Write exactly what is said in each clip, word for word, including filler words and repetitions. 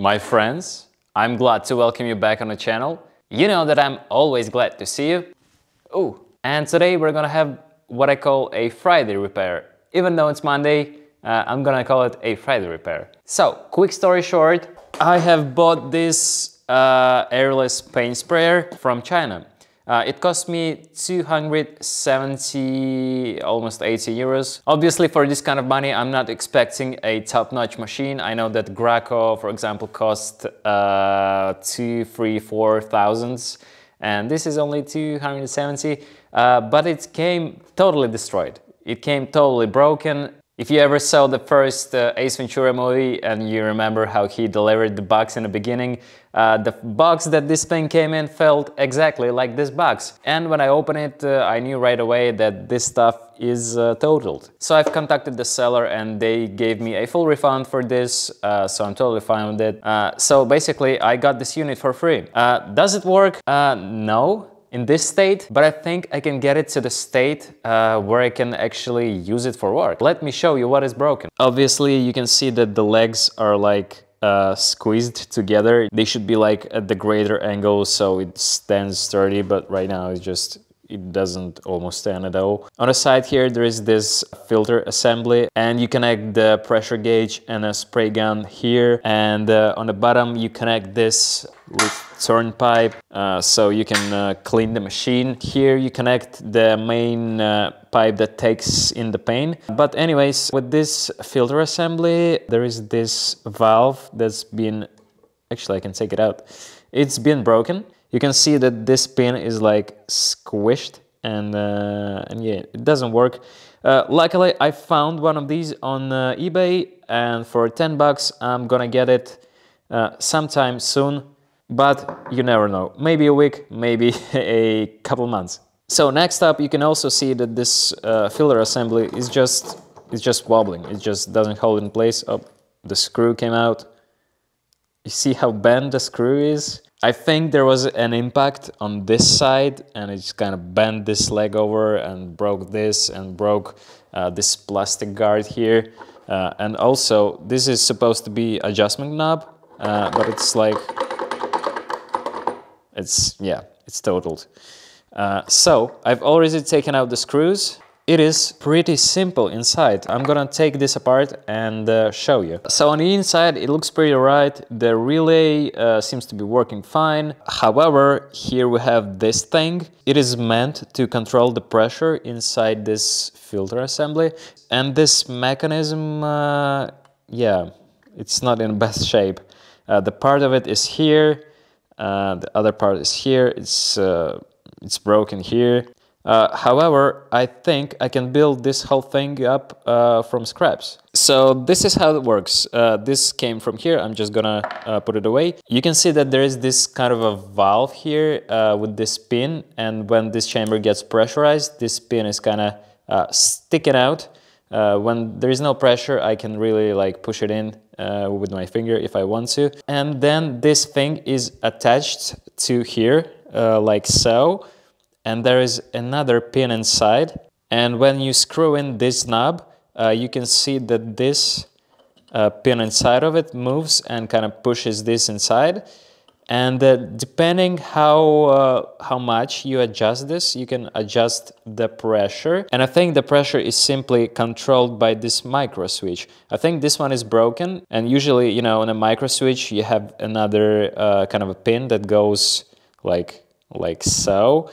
My friends, I'm glad to welcome you back on the channel. You know that I'm always glad to see you. Oh, and today we're gonna have what I call a Friday repair. Even though it's Monday, uh, I'm gonna call it a Friday repair. So, quick story short, I have bought this uh, airless paint sprayer from China. Uh, it cost me two hundred seventy, almost eighty euros. Obviously, for this kind of money, I'm not expecting a top-notch machine. I know that Graco, for example, cost uh, two, three, four thousands, and this is only two hundred seventy. Uh, but it came totally destroyed. It came totally broken. If you ever saw the first uh, Ace Ventura movie and you remember how he delivered the box in the beginning, uh, the box that this thing came in felt exactly like this box. And when I opened it, uh, I knew right away that this stuff is uh, totaled. So I've contacted the seller and they gave me a full refund for this, uh, so I'm totally fine with it. Uh, so basically, I got this unit for free. Uh, does it work? Uh, no. In this state, but I think I can get it to the state uh, where I can actually use it for work. Let me show you what is broken. Obviously, you can see that the legs are like uh, squeezed together. They should be like at the greater angle so it stands sturdy, but right now it's just, it doesn't almost stand at all. On the side here, there is this filter assembly and you connect the pressure gauge and a spray gun here. And uh, on the bottom, you connect this return pipe uh, so you can uh, clean the machine. Here you connect the main uh, pipe that takes in the paint. But anyways, with this filter assembly, there is this valve that's been, actually I can take it out. It's been broken. You can see that this pin is like squished and, uh, and yeah, it doesn't work. Uh, luckily, I found one of these on uh, eBay and for ten bucks, I'm gonna get it uh, sometime soon, but you never know. Maybe a week, maybe a couple months. So next up, you can also see that this uh, filler assembly is just, it's just wobbling. It just doesn't hold in place. Oh, the screw came out. You see how bent the screw is? I think there was an impact on this side and it just kind of bent this leg over and broke this and broke uh, this plastic guard here. Uh, and also, this is supposed to be adjustment knob, uh, but it's like, it's, yeah, it's totaled. Uh, so, I've already taken out the screws. It is pretty simple inside. I'm gonna take this apart and uh, show you. So on the inside, it looks pretty right. The relay uh, seems to be working fine. However, here we have this thing. It is meant to control the pressure inside this filter assembly. And this mechanism, uh, yeah, it's not in the best shape. Uh, the part of it is here. Uh, the other part is here. It's, uh, it's broken here. Uh, however, I think I can build this whole thing up uh, from scraps. So this is how it works. Uh, this came from here. I'm just gonna uh, put it away. You can see that there is this kind of a valve here uh, with this pin. And when this chamber gets pressurized, this pin is kind of uh, sticking out. Uh, when there is no pressure, I can really like push it in uh, with my finger if I want to. And then this thing is attached to here uh, like so. And there is another pin inside. And when you screw in this knob, uh, you can see that this uh, pin inside of it moves and kind of pushes this inside. And uh, depending how uh, how much you adjust this, you can adjust the pressure. And I think the pressure is simply controlled by this micro switch. I think this one is broken. And usually, you know, on a micro switch, you have another uh, kind of a pin that goes like like so.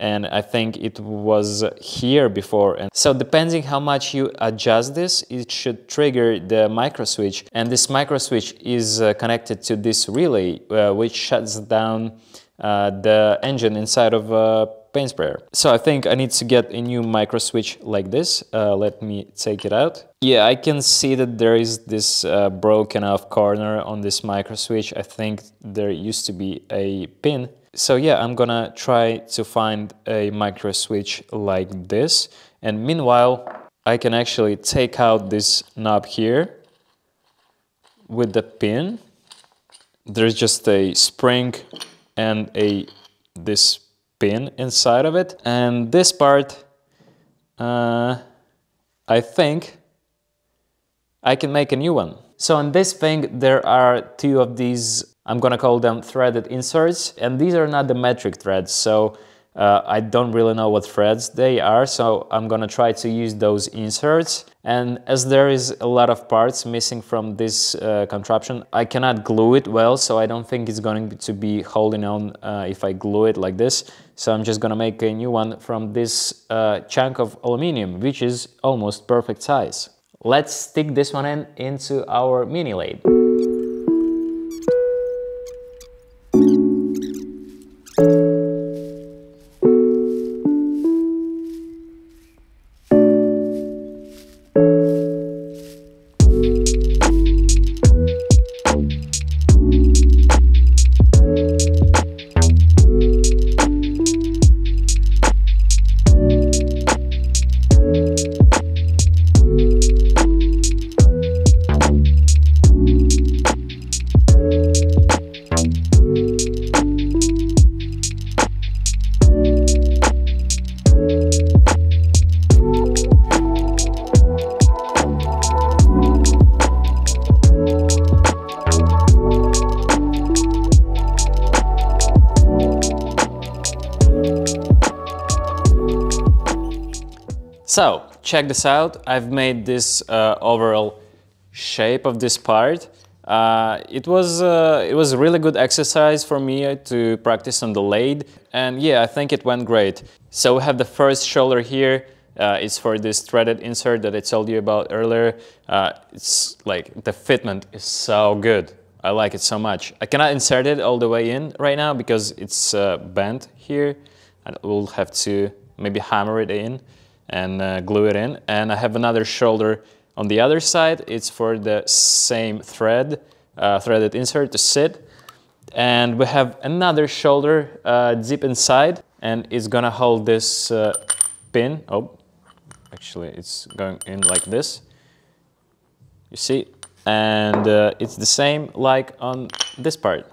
And I think it was here before. And so depending how much you adjust this, it should trigger the micro switch. And this micro switch is uh, connected to this relay, uh, which shuts down uh, the engine inside of a paint sprayer. So I think I need to get a new micro switch like this. Uh, let me take it out. Yeah, I can see that there is this uh, broken off corner on this micro switch. I think there used to be a pin. So yeah, I'm gonna try to find a micro switch like this. And meanwhile, I can actually take out this knob here with the pin. There's just a spring and a this pin inside of it. And this part, uh, I think I can make a new one. So on this thing, there are two of these, I'm gonna call them threaded inserts, and these are not the metric threads, so uh, I don't really know what threads they are, so I'm gonna try to use those inserts. And as there is a lot of parts missing from this uh, contraption, I cannot glue it well, so I don't think it's going to be holding on uh, if I glue it like this. So I'm just gonna make a new one from this uh, chunk of aluminum, which is almost perfect size. Let's stick this one in into our mini lathe. So, check this out, I've made this uh, overall shape of this part. Uh, it was uh, it was a really good exercise for me to practice on the lathe, and yeah, I think it went great. So we have the first shoulder here, uh, it's for this threaded insert that I told you about earlier. Uh, it's like, the fitment is so good, I like it so much. I cannot insert it all the way in right now because it's uh, bent here, and we'll have to maybe hammer it in and uh, glue it in. And I have another shoulder on the other side. It's for the same thread, uh, threaded insert to sit. And we have another shoulder uh, deep inside, and it's gonna hold this uh, pin. Oh, actually it's going in like this, you see? And uh, it's the same like on this part.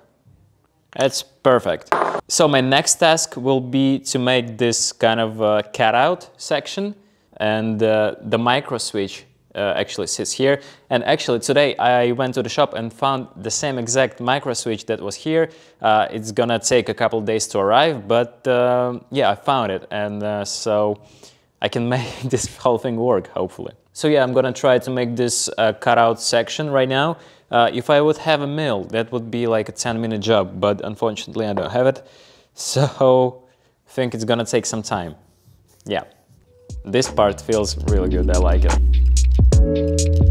That's perfect. So my next task will be to make this kind of uh, cutout section, and uh, the micro switch uh, actually sits here. And actually today I went to the shop and found the same exact micro switch that was here. Uh, it's gonna take a couple days to arrive, but uh, yeah, I found it, and uh, so I can make this whole thing work, hopefully. So yeah, I'm gonna try to make this uh, cutout section right now. Uh, if I would have a mill, that would be like a ten minute job, but unfortunately I don't have it. So I think it's gonna take some time. Yeah, this part feels really good, I like it.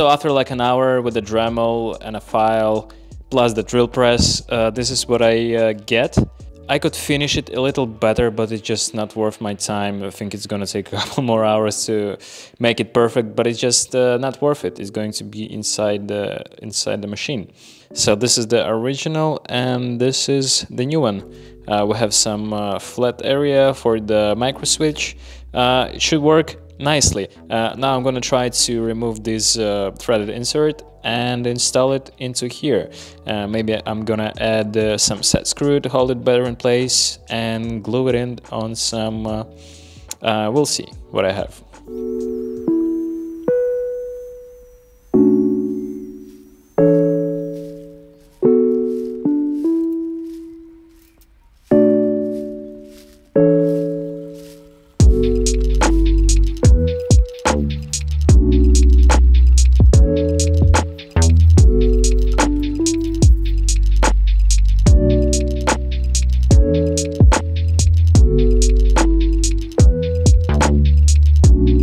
So after like an hour with a Dremel and a file, plus the drill press, uh, this is what I uh, get. I could finish it a little better, but it's just not worth my time. I think it's gonna take a couple more hours to make it perfect, but it's just uh, not worth it. It's going to be inside the, inside the machine. So this is the original, and this is the new one. Uh, we have some uh, flat area for the micro switch. Uh, it should work nicely. Uh, now I'm gonna try to remove this uh, threaded insert and install it into here. Uh, maybe I'm gonna add uh, some set screw to hold it better in place and glue it in on some... Uh, uh, we'll see what I have.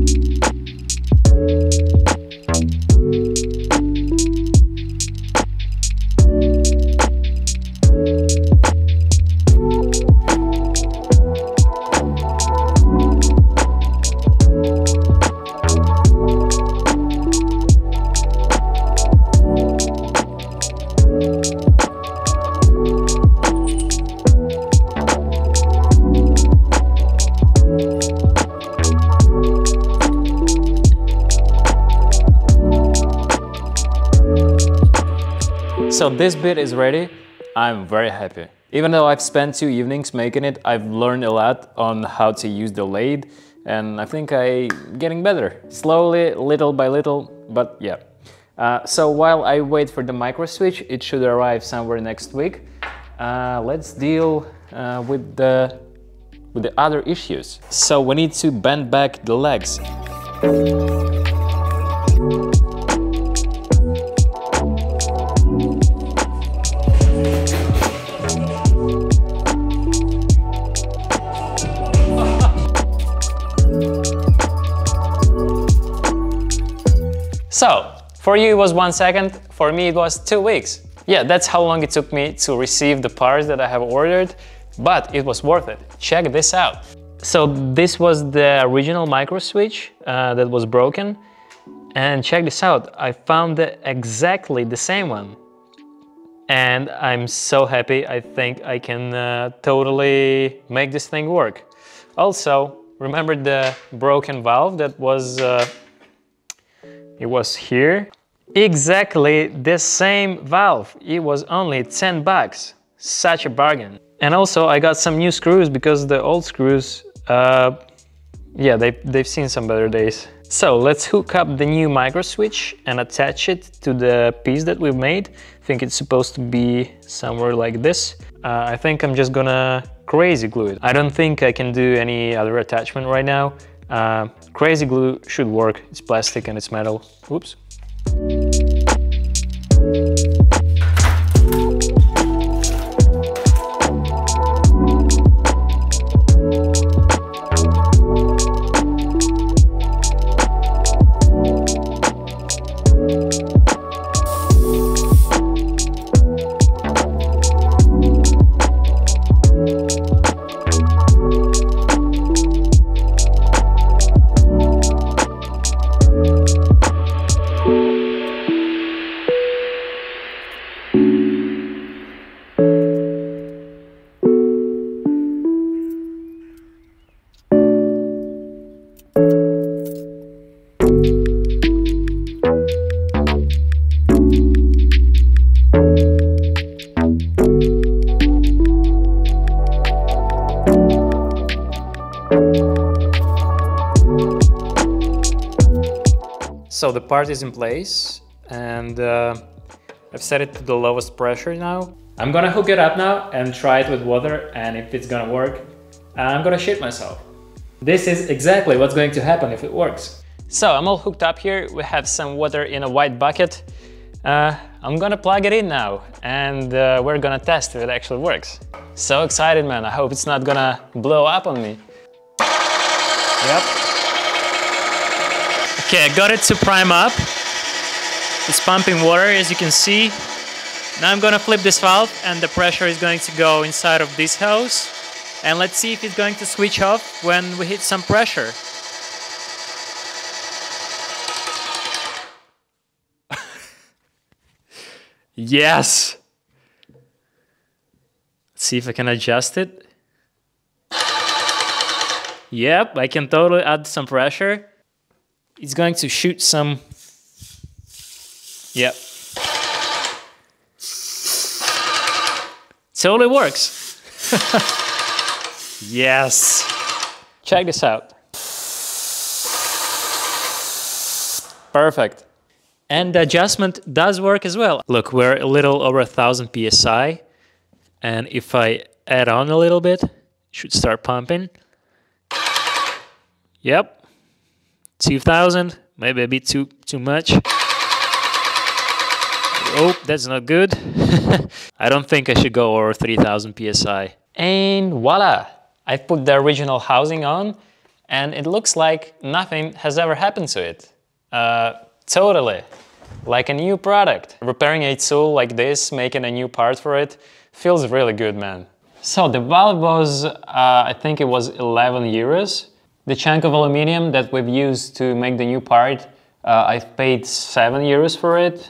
Thank you. So this bit is ready. I'm very happy. Even though I've spent two evenings making it, I've learned a lot on how to use the lathe, and I think I'm getting better. Slowly, little by little, but yeah. Uh, so while I wait for the micro switch, it should arrive somewhere next week. Uh, let's deal uh, with the with the other issues. So we need to bend back the legs. So, for you it was one second, for me it was two weeks. Yeah, that's how long it took me to receive the parts that I have ordered, but it was worth it. Check this out. So this was the original micro switch uh, that was broken, and check this out. I found the, exactly the same one, and I'm so happy. I think I can uh, totally make this thing work. Also, remember the broken valve that was uh, it was here. Exactly the same valve. It was only ten bucks. Such a bargain. And also I got some new screws because the old screws, uh, yeah, they, they've seen some better days. So let's hook up the new micro switch and attach it to the piece that we've made. I think it's supposed to be somewhere like this. Uh, I think I'm just gonna crazy glue it. I don't think I can do any other attachment right now. Uh, crazy glue should work. It's plastic and it's metal. Oops. So the part is in place, and uh, I've set it to the lowest pressure now. I'm gonna hook it up now and try it with water, and if it's gonna work, I'm gonna shit myself. This is exactly what's going to happen if it works. So I'm all hooked up here. We have some water in a white bucket. Uh, I'm gonna plug it in now, and uh, we're gonna test if it actually works. So excited, man. I hope it's not gonna blow up on me. Yep. Okay, I got it to prime up. It's pumping water, as you can see. Now I'm gonna flip this valve and the pressure is going to go inside of this hose. And let's see if it's going to switch off when we hit some pressure. Yes! Let's see if I can adjust it. Yep, I can totally add some pressure. It's going to shoot some, yep. Totally works. Yes. Check this out. Perfect. And the adjustment does work as well. Look, we're a little over a thousand P S I. And if I add on a little bit, it should start pumping. Yep. two thousand, maybe a bit too too much. Oh, that's not good. I don't think I should go over three thousand P S I. And voila! I've put the original housing on, and it looks like nothing has ever happened to it. Uh, totally. Like a new product. Repairing a tool like this, making a new part for it, feels really good, man. So the valve was, uh, I think it was eleven euros. The chunk of aluminium that we've used to make the new part, uh, I've paid seven euros for it.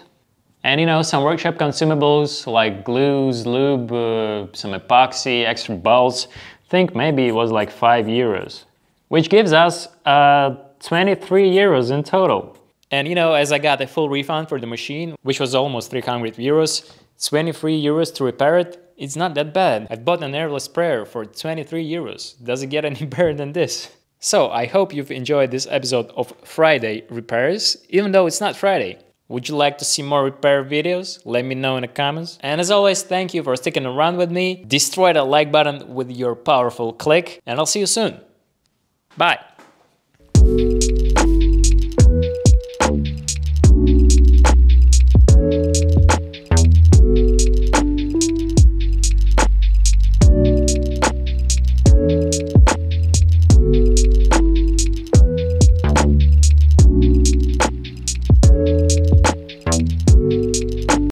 And you know, some workshop consumables like glues, lube, uh, some epoxy, extra bolts. I think maybe it was like five euros. Which gives us uh, twenty-three euros in total. And you know, as I got a full refund for the machine, which was almost three hundred euros, It's twenty-three euros to repair it. It's not that bad. I've bought an airless sprayer for twenty-three euros. Doesn't get any better than this. So I hope you've enjoyed this episode of Friday repairs, even though it's not Friday. Would you like to see more repair videos? Let me know in the comments. And as always, thank you for sticking around with me. Destroy that like button with your powerful click, and I'll see you soon. Bye.